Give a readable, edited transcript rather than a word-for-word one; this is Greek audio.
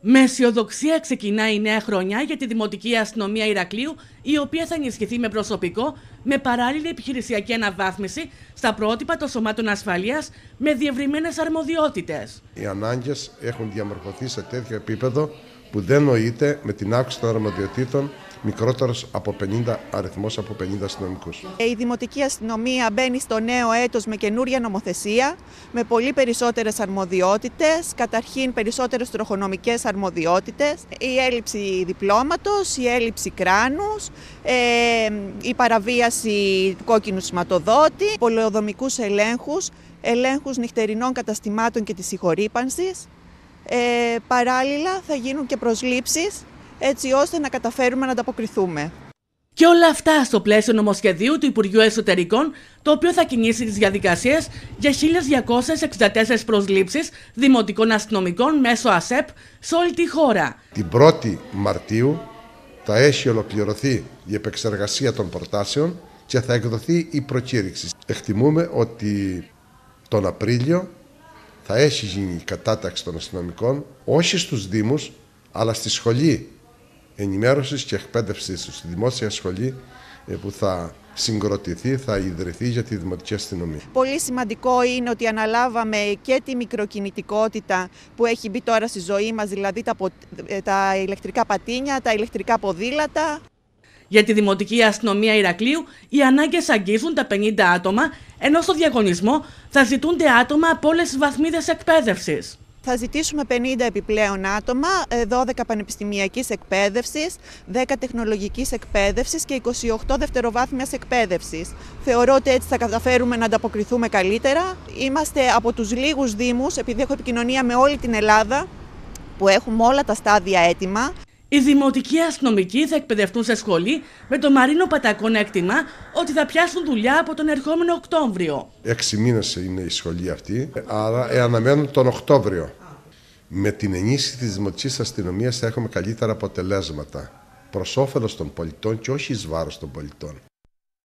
Με αισιοδοξία ξεκινάει η νέα χρονιά για τη Δημοτική Αστυνομία Ηρακλείου, η οποία θα ενισχυθεί με προσωπικό, με παράλληλη επιχειρησιακή αναβάθμιση στα πρότυπα των Σωμάτων Ασφαλείας με διευρυμένες αρμοδιότητες. Οι ανάγκες έχουν διαμορφωθεί σε τέτοιο επίπεδο που δεν νοείται με την αύξηση των αρμοδιοτήτων μικρότερος από 50 αριθμός από 50 αστυνομικούς. Η Δημοτική Αστυνομία μπαίνει στο νέο έτος με καινούρια νομοθεσία, με πολύ περισσότερες αρμοδιότητες, καταρχήν περισσότερες τροχονομικές αρμοδιότητες, η έλλειψη διπλώματος, η έλλειψη κράνους, η παραβίαση του κόκκινου σηματοδότη, πολεοδομικούς ελέγχους, ελέγχους νυχτερινών καταστημάτων και της συγχωρήπανσης. Παράλληλα θα γίνουν και προσλήψεις, έτσι ώστε να καταφέρουμε να ανταποκριθούμε. Και όλα αυτά στο πλαίσιο νομοσχεδίου του Υπουργείου Εσωτερικών, το οποίο θα κινήσει τις διαδικασίες για 1.264 προσλήψεις δημοτικών αστυνομικών μέσω ΑΣΕΠ σε όλη τη χώρα. Την 1η Μαρτίου θα έχει ολοκληρωθεί η επεξεργασία των προτάσεων και θα εκδοθεί η προκήρυξη. Εκτιμούμε ότι τον Απρίλιο θα έχει γίνει η κατάταξη των αστυνομικών, όχι στους Δήμους, αλλά στη σχολή ενημέρωσης και εκπαίδευσης του, στη δημόσια σχολή που θα συγκροτηθεί, θα ιδρυθεί για τη Δημοτική Αστυνομία. Πολύ σημαντικό είναι ότι αναλάβαμε και τη μικροκινητικότητα που έχει μπει τώρα στη ζωή μας, δηλαδή τα ηλεκτρικά πατίνια, τα ηλεκτρικά ποδήλατα. Για τη Δημοτική Αστυνομία Ηρακλείου, οι ανάγκες αγγίζουν τα 50 άτομα, ενώ στο διαγωνισμό θα ζητούνται άτομα από όλες τις βαθμίδες εκπαίδευσης. Θα ζητήσουμε 50 επιπλέον άτομα, 12 πανεπιστημιακής εκπαίδευσης, 10 τεχνολογικής εκπαίδευσης και 28 δευτεροβάθμιας εκπαίδευσης. Θεωρώ ότι έτσι θα καταφέρουμε να ανταποκριθούμε καλύτερα. Είμαστε από τους λίγους Δήμους, επειδή έχω επικοινωνία με όλη την Ελλάδα, που έχουμε όλα τα στάδια έτοιμα. Οι δημοτικοί αστυνομικοί θα εκπαιδευτούν σε σχολή, με τον Μαρίνο Πατακών έκτιμα ότι θα πιάσουν δουλειά από τον ερχόμενο Οκτώβριο. 6 μήνες είναι η σχολή αυτή, άρα αναμένουν τον Οκτώβριο. Με την ενίσχυση της Δημοτικής Αστυνομίας θα έχουμε καλύτερα αποτελέσματα προς όφελος των πολιτών και όχι εις βάρος των πολιτών.